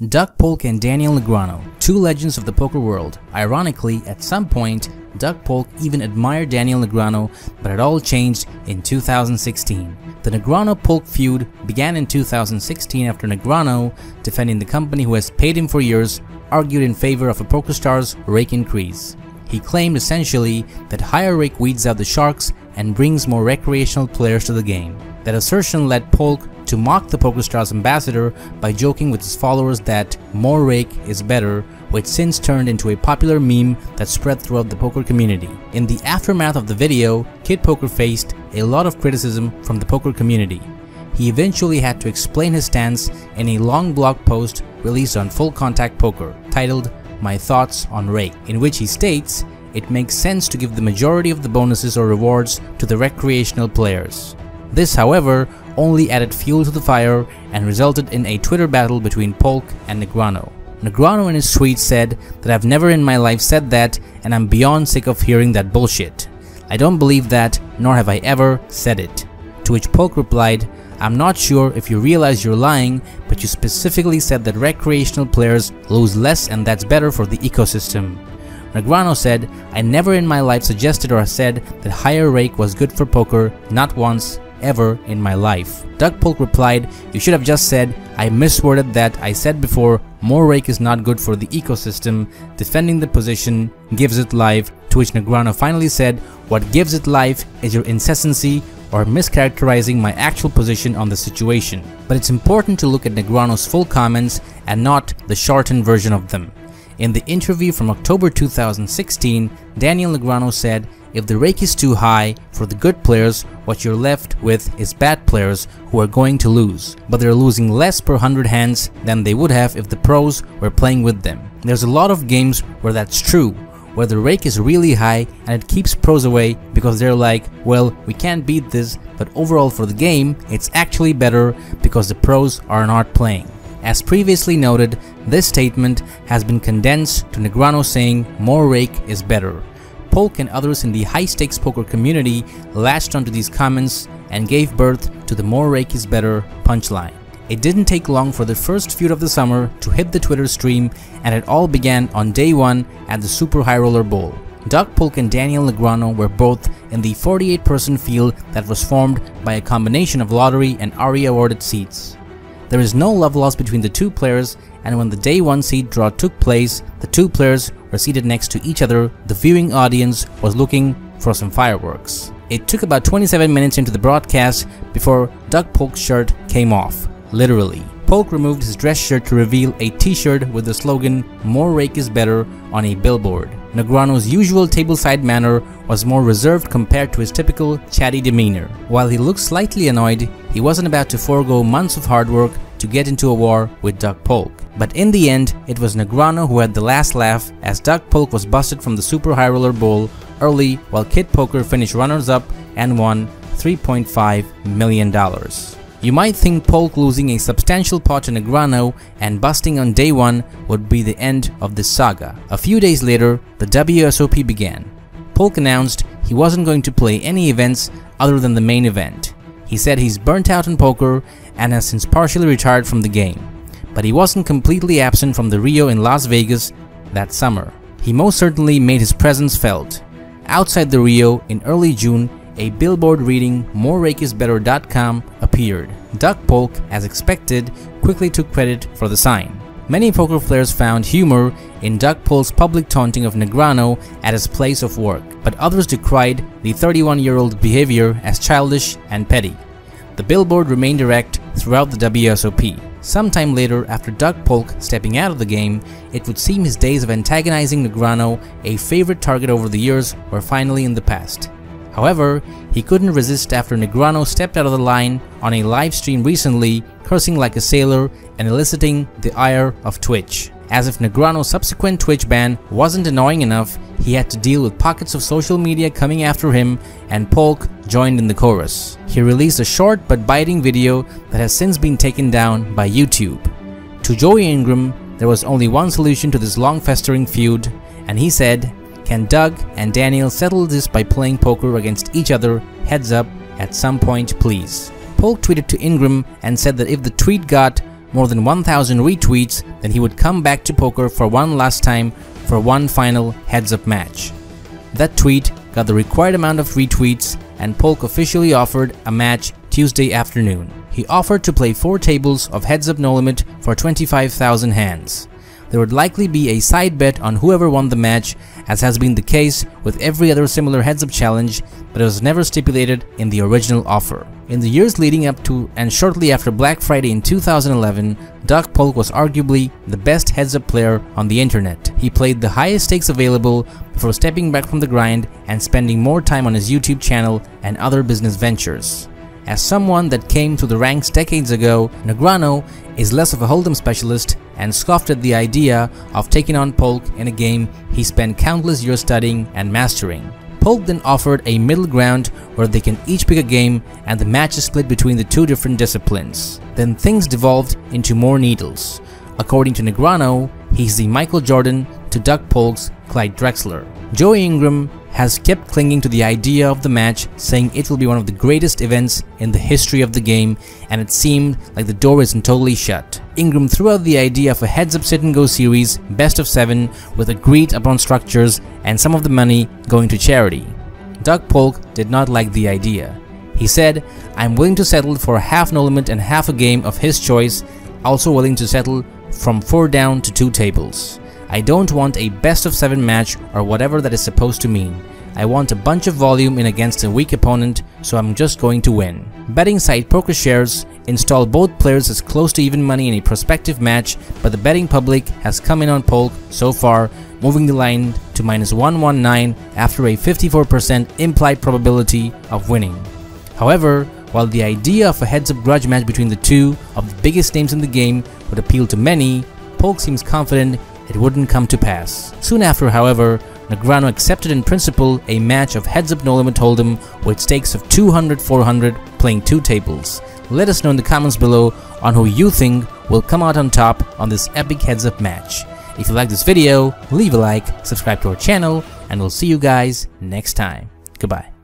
Doug Polk and Daniel Negreanu, two legends of the poker world. Ironically, at some point, Doug Polk even admired Daniel Negreanu, but it all changed in 2016. The Negreanu-Polk feud began in 2016 after Negreanu, defending the company who has paid him for years, argued in favor of a PokerStars rake increase. He claimed essentially that higher rake weeds out the sharks and brings more recreational players to the game. That assertion led Polk to mock the PokerStars ambassador by joking with his followers that more rake is better, which since turned into a popular meme that spread throughout the poker community. In the aftermath of the video, Kid Poker faced a lot of criticism from the poker community. He eventually had to explain his stance in a long blog post released on Full Contact Poker titled "My Thoughts on Rake," in which he states, "It makes sense to give the majority of the bonuses or rewards to the recreational players." This, however, only added fuel to the fire and resulted in a Twitter battle between Polk and Negreanu. Negreanu in his tweet said that "I've never in my life said that, and I'm beyond sick of hearing that bullshit. I don't believe that, nor have I ever said it." To which Polk replied, "I'm not sure if you realize you're lying, but you specifically said that recreational players lose less and that's better for the ecosystem." Negreanu said, "I never in my life suggested or said that higher rake was good for poker, not once, ever in my life." Doug Polk replied, "You should have just said, I misworded that. I said before, more rake is not good for the ecosystem. Defending the position gives it life." To which Negreanu finally said, "What gives it life is your incessancy or mischaracterizing my actual position on the situation." But it's important to look at Negreanu's full comments and not the shortened version of them. In the interview from October 2016, Daniel Negreanu said, "If the rake is too high for the good players, what you're left with is bad players who are going to lose, but they're losing less per 100 hands than they would have if the pros were playing with them. There's a lot of games where that's true, where the rake is really high and it keeps pros away because they're like, well, we can't beat this, but overall for the game, it's actually better because the pros are not playing." As previously noted, this statement has been condensed to Negreanu saying more rake is better. Polk and others in the high-stakes poker community latched onto these comments and gave birth to the "More Rake is Better" punchline. It didn't take long for the first feud of the summer to hit the Twitter stream, and it all began on day one at the Super High Roller Bowl. Doug Polk and Daniel Negreanu were both in the 48-person field that was formed by a combination of lottery and ARIA awarded seats. There is no love loss between the two players, and when the day one seed draw took place, the two players were seated next to each other. The viewing audience was looking for some fireworks. It took about 27 minutes into the broadcast before Doug Polk's shirt came off, literally. Polk removed his dress shirt to reveal a t-shirt with the slogan "More Rake is Better" on a billboard. Negreanu's usual tableside manner was more reserved compared to his typical chatty demeanor. While he looked slightly annoyed, he wasn't about to forego months of hard work to get into a war with Doug Polk. But in the end, it was Negreanu who had the last laugh, as Doug Polk was busted from the Super High Roller Bowl early, while Kid Poker finished runners-up and won $3.5 million. You might think Polk losing a substantial pot to Negreanu and busting on day one would be the end of this saga. A few days later, the WSOP began. Polk announced he wasn't going to play any events other than the main event. He said he's burnt out in poker and has since partially retired from the game, but he wasn't completely absent from the Rio in Las Vegas that summer. He most certainly made his presence felt. Outside the Rio in early June, a billboard reading MoreRakeIsBetter.com appeared. Doug Polk, as expected, quickly took credit for the sign. Many poker players found humor in Doug Polk's public taunting of Negreanu at his place of work, but others decried the 31-year-old behavior as childish and petty. The billboard remained erect throughout the WSOP. Sometime later, after Doug Polk stepping out of the game, it would seem his days of antagonizing Negreanu, a favorite target over the years, were finally in the past. However, he couldn't resist after Negreanu stepped out of the line on a live stream recently, cursing like a sailor and eliciting the ire of Twitch. As if Negreanu's subsequent Twitch ban wasn't annoying enough, he had to deal with pockets of social media coming after him, and Polk joined in the chorus. He released a short but biting video that has since been taken down by YouTube. To Joey Ingram, there was only one solution to this long festering feud, and he said, "Can Doug and Daniel settle this by playing poker against each other? Heads up, at some point, please." Polk tweeted to Ingram and said that if the tweet got more than 1,000 retweets, then he would come back to poker for one last time for one final heads-up match. That tweet got the required amount of retweets, and Polk officially offered a match Tuesday afternoon. He offered to play 4 tables of heads-up no limit for 25,000 hands. There would likely be a side bet on whoever won the match, as has been the case with every other similar heads-up challenge, but it was never stipulated in the original offer. In the years leading up to and shortly after Black Friday in 2011, Doug Polk was arguably the best heads-up player on the internet. He played the highest stakes available before stepping back from the grind and spending more time on his YouTube channel and other business ventures. As someone that came through the ranks decades ago, Negreanu is less of a hold'em specialist and scoffed at the idea of taking on Polk in a game he spent countless years studying and mastering. Polk then offered a middle ground where they can each pick a game and the match is split between the two different disciplines. Then things devolved into more needles. According to Negreanu, he's the Michael Jordan to Doug Polk's Clyde Drexler. Joey Ingram has kept clinging to the idea of the match, saying it will be one of the greatest events in the history of the game, and it seemed like the door isn't totally shut. Ingram threw out the idea of a heads-up sit-and-go series, best of 7, with agreed-upon structures and some of the money going to charity. Doug Polk did not like the idea. He said, "I'm willing to settle for half no limit and half a game of his choice, also willing to settle from 4 down to 2 tables. I don't want a best of 7 match or whatever that is supposed to mean. I want a bunch of volume in against a weak opponent, so I'm just going to win." Betting site PokerShares installed both players as close to even money in a prospective match, but the betting public has come in on Polk so far, moving the line to -119 after a 54% implied probability of winning. However, while the idea of a heads-up grudge match between the two of the biggest names in the game would appeal to many, Polk seems confident it wouldn't come to pass. Soon after, however, Negreanu accepted in principle a match of heads-up no limit hold'em with stakes of 200-400 playing 2 tables. Let us know in the comments below on who you think will come out on top on this epic heads-up match. If you like this video, leave a like, subscribe to our channel, and we'll see you guys next time. Goodbye.